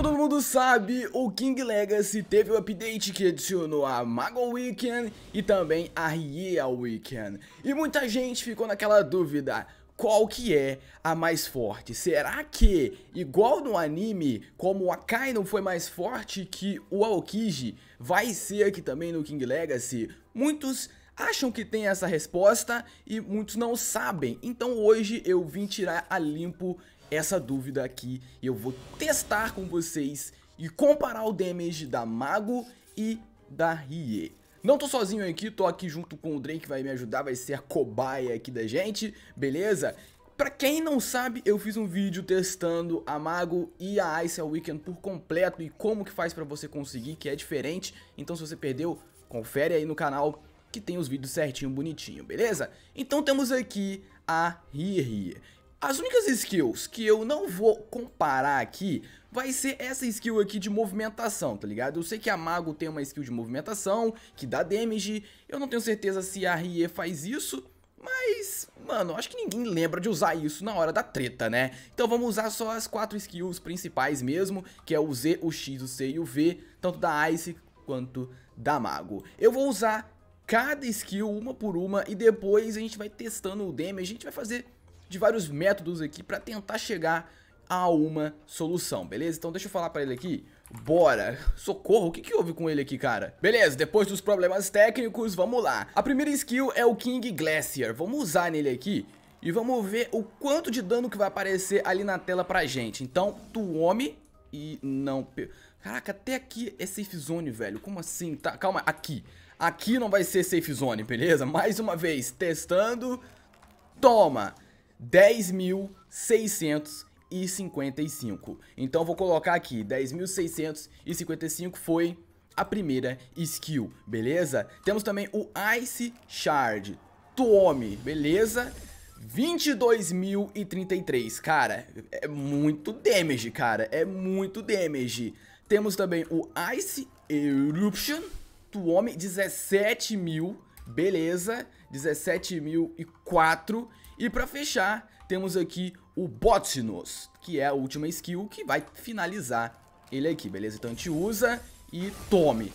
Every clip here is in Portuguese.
todo mundo sabe, o King Legacy teve um update que adicionou a Mago Weekend e também a Rhea Weekend. E muita gente ficou naquela dúvida, qual que é a mais forte? Será que, igual no anime, como o Akainu foi mais forte que o Aokiji, vai ser aqui também no King Legacy? Muitos acham que tem essa resposta e muitos não sabem. Então hoje eu vim tirar a limpo essa dúvida aqui e eu vou testar com vocês e comparar o damage da Magu e da Rhea. Não tô sozinho aqui, tô aqui junto com o Drake, vai me ajudar, vai ser a cobaia aqui da gente, beleza? Pra quem não sabe, eu fiz um vídeo testando a Magu e a Ice All Weekend por completo e como que faz pra você conseguir, que é diferente. Então se você perdeu, confere aí no canal que tem os vídeos certinho, bonitinho, beleza? Então temos aqui a Rhea. As únicas skills que eu não vou comparar aqui vai ser essa skill aqui de movimentação, tá ligado? Eu sei que a Magu tem uma skill de movimentação que dá damage, eu não tenho certeza se a Rhea faz isso, mas, mano, acho que ninguém lembra de usar isso na hora da treta, né? Então vamos usar só as quatro skills principais mesmo, que é o Z, o X, o C e o V, tanto da Ice quanto da Magu. Eu vou usar cada skill uma por uma e depois a gente vai testando o damage, a gente vai fazer de vários métodos aqui pra tentar chegar a uma solução, beleza? Então deixa eu falar pra ele aqui, bora, socorro, o que que houve com ele aqui, cara? Beleza, depois dos problemas técnicos, vamos lá. A primeira skill é o King Glacier, vamos usar nele aqui e vamos ver o quanto de dano que vai aparecer ali na tela pra gente. Então, Tuomi e não... Caraca, até aqui é safe zone, velho, como assim? Tá, calma, aqui não vai ser safe zone, beleza? Mais uma vez, testando, toma! 10.655. Então vou colocar aqui 10.655 foi a primeira skill, beleza? Temos também o Ice Shard Tuomi, beleza? 22.033, cara, é muito damage, cara, é muito damage. Temos também o Ice Eruption Tuomi, 17.000, beleza? 17.004. E pra fechar, temos aqui o Botinus, que é a última skill que vai finalizar ele aqui, beleza? Então a gente usa e tome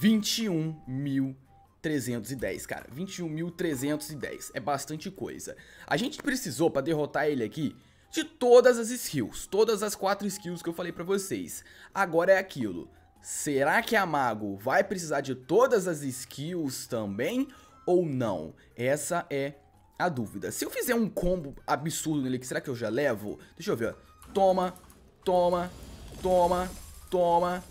21.310, cara. 21.310 é bastante coisa. A gente precisou, pra derrotar ele aqui, de todas as skills, todas as quatro skills que eu falei pra vocês. Agora é aquilo, será que a Magu vai precisar de todas as skills também ou não? Essa é a dúvida. Se eu fizer um combo absurdo nele, será que eu já levo? Deixa eu ver, ó. Toma, toma, toma, toma.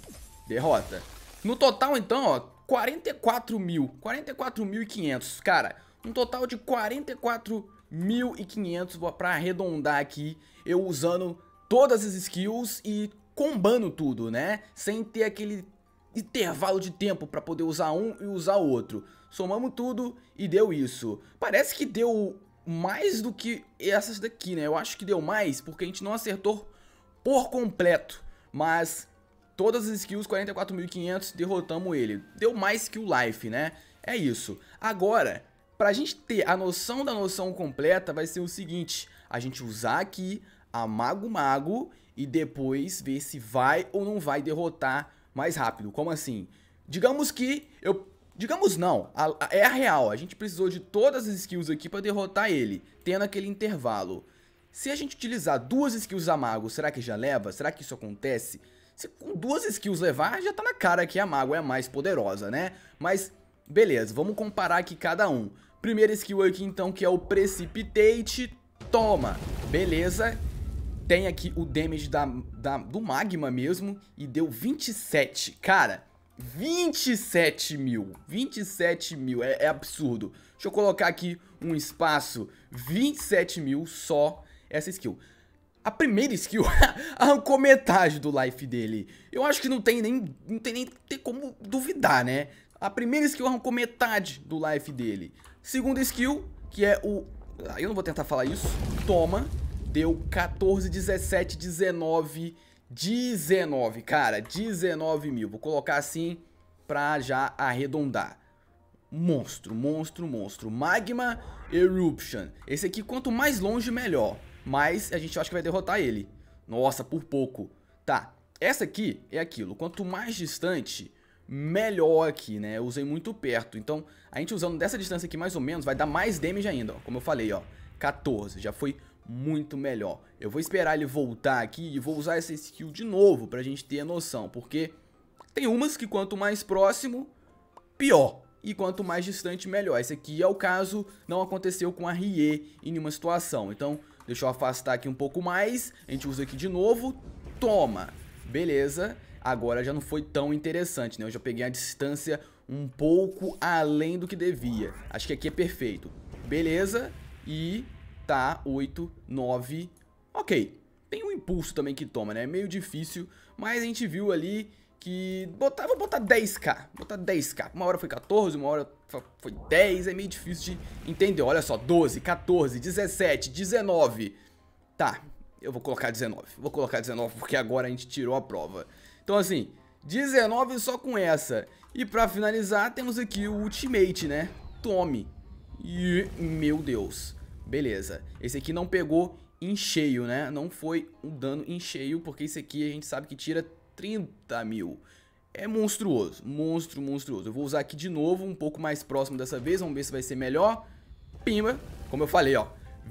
Derrota. No total, então, ó, 44.500. Cara, um total de 44.500 pra arredondar aqui. Eu usando todas as skills e combando tudo, né? Sem ter aquele intervalo de tempo pra poder usar um e usar outro. Somamos tudo e deu isso. Parece que deu mais do que essas daqui, né? Eu acho que deu mais porque a gente não acertou por completo. Mas todas as skills, 44.500, derrotamos ele. Deu mais que o life, né? É isso. Agora, pra gente ter a noção da noção completa, vai ser o seguinte. A gente usar aqui a Magu Magu e depois ver se vai ou não vai derrotar mais rápido. Como assim? Digamos não, é a real, a gente precisou de todas as skills aqui pra derrotar ele, tendo aquele intervalo. Se a gente utilizar duas skills a Magu, será que já leva? Será que isso acontece? Se com duas skills levar, já tá na cara que a Magu é a mais poderosa, né? Mas, beleza, vamos comparar aqui cada um. Primeira skill aqui então, que é o Precipitate, toma, beleza? Tem aqui o damage do Magma mesmo e deu 27, cara. 27 mil é absurdo. Deixa eu colocar aqui um espaço. 27 mil só essa skill. A primeira skill arrancou metade do life dele. Eu acho que não tem nem como duvidar, né? A primeira skill arrancou metade do life dele. Segunda skill, que é o... eu não vou tentar falar isso. Toma. Deu 14, 17, 19... 19, cara, 19.000. Vou colocar assim pra já arredondar. Monstro, monstro, monstro. Magma Eruption. Esse aqui, quanto mais longe, melhor. Mas a gente acha que vai derrotar ele. Nossa, por pouco. Tá, Essa aqui é aquilo, quanto mais distante, melhor aqui, né? Eu usei muito perto, então a gente usando dessa distância aqui mais ou menos vai dar mais damage ainda, ó. Como eu falei, ó, 14, já foi muito melhor. Eu vou esperar ele voltar aqui e vou usar essa skill de novo pra gente ter a noção, porque tem umas que quanto mais próximo, pior. E quanto mais distante, melhor. Esse aqui é o caso, não aconteceu com a Rhea em nenhuma situação. Então, deixa eu afastar aqui um pouco mais. A gente usa aqui de novo. Toma. Beleza. Agora já não foi tão interessante, né? Eu já peguei a distância um pouco além do que devia. Acho que aqui é perfeito. Beleza. E tá, 8, 9. Ok. Tem um impulso também que toma, né? É meio difícil, mas a gente viu ali... que botar, vou botar 10k, botar 10k, uma hora foi 14, uma hora foi 10, é meio difícil de entender. Olha só, 12, 14, 17, 19, tá, eu vou colocar 19, porque agora a gente tirou a prova. Então assim, 19 só com essa, e pra finalizar temos aqui o ultimate, né, tome, e meu Deus, beleza, esse aqui não pegou em cheio, né, não foi um dano em cheio, porque esse aqui a gente sabe que tira 30.000, é monstruoso, monstruoso. Eu vou usar aqui de novo, um pouco mais próximo dessa vez, vamos ver se vai ser melhor. Pimba, como eu falei, ó,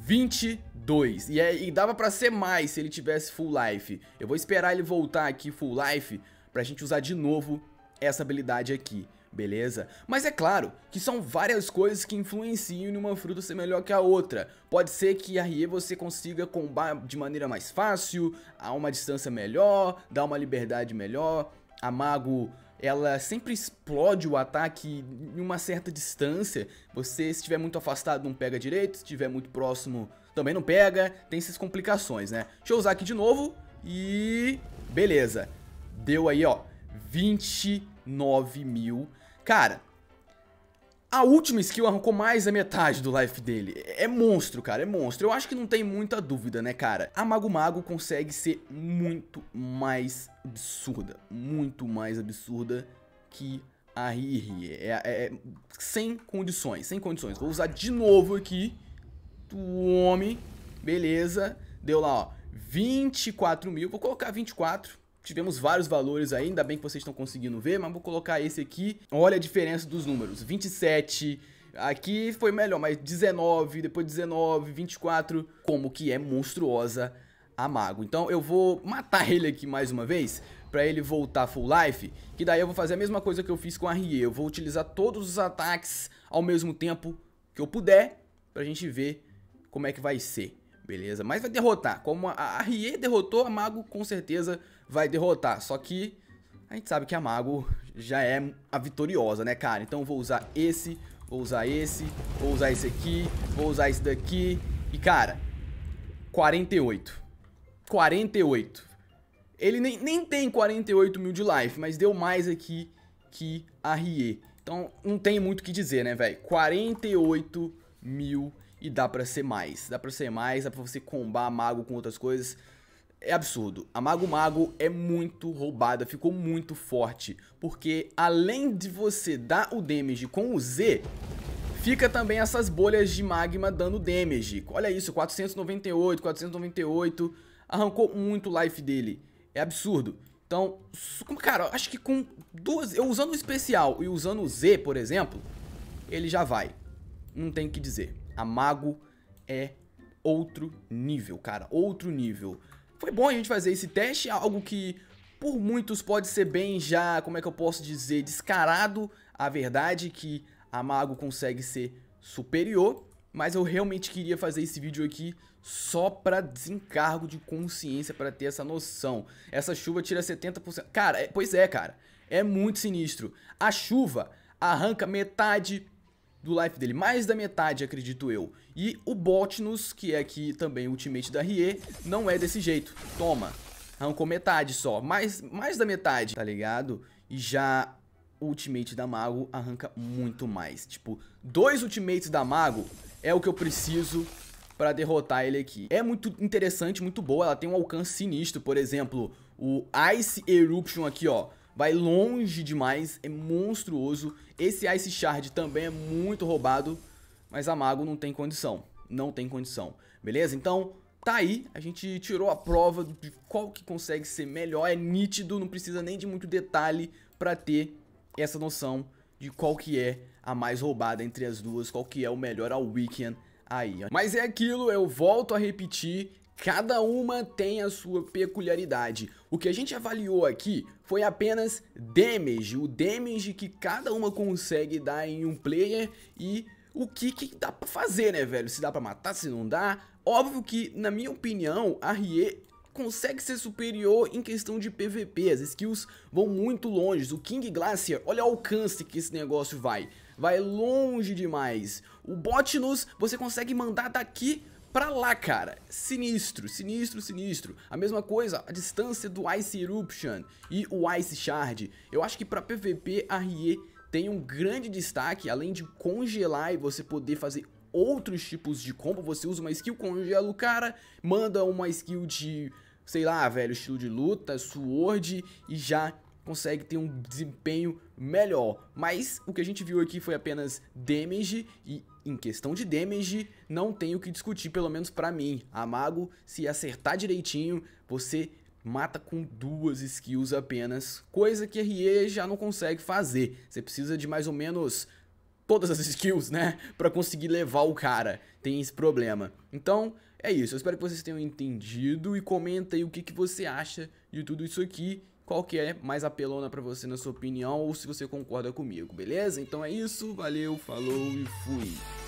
22, e dava pra ser mais se ele tivesse full life. Eu vou esperar ele voltar aqui full life pra gente usar de novo essa habilidade aqui, beleza? Mas é claro que são várias coisas que influenciam em uma fruta ser melhor que a outra. Pode ser que a Rhea você consiga combar de maneira mais fácil, a uma distância melhor, dar uma liberdade melhor. A Magu, ela sempre explode o ataque em uma certa distância. Você, se estiver muito afastado, não pega direito. Se estiver muito próximo, também não pega. Tem essas complicações, né? Deixa eu usar aqui de novo e... beleza. Deu aí, ó, 29.000. Cara, a última skill arrancou mais da metade do life dele. É monstro, cara, é monstro. Eu acho que não tem muita dúvida, né, cara? A Magu Magu consegue ser muito mais absurda. Muito mais absurda que a Rhea. Sem condições, sem condições. Vou usar de novo aqui. Tuomi. Beleza. Deu lá, ó, 24.000. Vou colocar 24. Tivemos vários valores aí, ainda bem que vocês estão conseguindo ver, mas vou colocar esse aqui. Olha a diferença dos números, 27, aqui foi melhor, mas 19, depois 19, 24, como que é monstruosa a Magu. Então eu vou matar ele aqui mais uma vez, pra ele voltar full life, que daí eu vou fazer a mesma coisa que eu fiz com a Rhea. Eu vou utilizar todos os ataques ao mesmo tempo que eu puder, pra gente ver como é que vai ser. Beleza, mas vai derrotar, como a Rhea derrotou, a Magu com certeza vai derrotar. Só que a gente sabe que a Magu já é a vitoriosa, né, cara? Então eu vou usar esse, vou usar esse, vou usar esse aqui, vou usar esse daqui. E, cara, 48. Ele nem tem 48.000 de life, mas deu mais aqui que a Rhea. Então não tem muito o que dizer, né, velho? 48.000. E dá pra ser mais, dá pra você combar a Magu com outras coisas. É absurdo. A Magu Magu é muito roubada, ficou muito forte. Porque além de você dar o damage com o Z, fica também essas bolhas de magma dando damage. Olha isso, 498, 498. Arrancou muito o life dele. É absurdo. Então, cara, acho que com duas... eu usando o especial e usando o Z, por exemplo, ele já vai. Não tem o que dizer. A Magu é outro nível, cara, outro nível. Foi bom a gente fazer esse teste, algo que por muitos pode ser bem já, como é que eu posso dizer, descarado. A verdade é que a Magu consegue ser superior, mas eu realmente queria fazer esse vídeo aqui só pra desencargo de consciência, pra ter essa noção. Essa chuva tira 70%, cara, pois é, cara, é muito sinistro. A chuva arranca metade do life dele, mais da metade, acredito eu. E o Botinus, que é aqui também o ultimate da Rhea, não é desse jeito. Toma, arrancou metade só, mais da metade, tá ligado? E já o ultimate da Magu arranca muito mais. Tipo, 2 ultimates da Magu é o que eu preciso pra derrotar ele aqui. É muito interessante, muito boa, ela tem um alcance sinistro. Por exemplo, o Ice Eruption aqui, ó, vai longe demais, é monstruoso. Esse Ice Shard também é muito roubado, mas a Magu não tem condição, beleza? Então, Tá aí, a gente tirou a prova de qual que consegue ser melhor, é nítido, não precisa nem de muito detalhe pra ter essa noção de qual que é a mais roubada entre as duas, qual que é o melhor ao Weekend aí. Ó. Mas é aquilo, eu volto a repetir, cada uma tem a sua peculiaridade. O que a gente avaliou aqui foi apenas damage, o damage que cada uma consegue dar em um player e o que dá pra fazer, né, velho? Se dá pra matar, se não dá. Óbvio que, na minha opinião, a Rhea consegue ser superior em questão de PVP. As skills vão muito longe. O King Glacier, olha o alcance que esse negócio vai. Vai longe demais. O Botinus, você consegue mandar daqui pra lá, cara. Sinistro, sinistro, sinistro. A mesma coisa, a distância do Ice Eruption e o Ice Shard. Eu acho que pra PVP, a Rhea tem um grande destaque, além de congelar e você poder fazer outros tipos de combo. Você usa uma skill, congela o cara, manda uma skill de, sei lá, velho, estilo de luta, sword, e já consegue ter um desempenho melhor. Mas o que a gente viu aqui foi apenas damage, e em questão de damage, não tem o que discutir, pelo menos pra mim. A Mago, se acertar direitinho, você mata com duas skills apenas, coisa que a Rhea já não consegue fazer. Você precisa de mais ou menos todas as skills, né, pra conseguir levar o cara. Tem esse problema. Então, é isso. Eu espero que vocês tenham entendido e comenta aí o que você acha de tudo isso aqui. Qual que é mais apelona pra você, na sua opinião, ou se você concorda comigo, beleza? Então é isso. Valeu, falou e fui.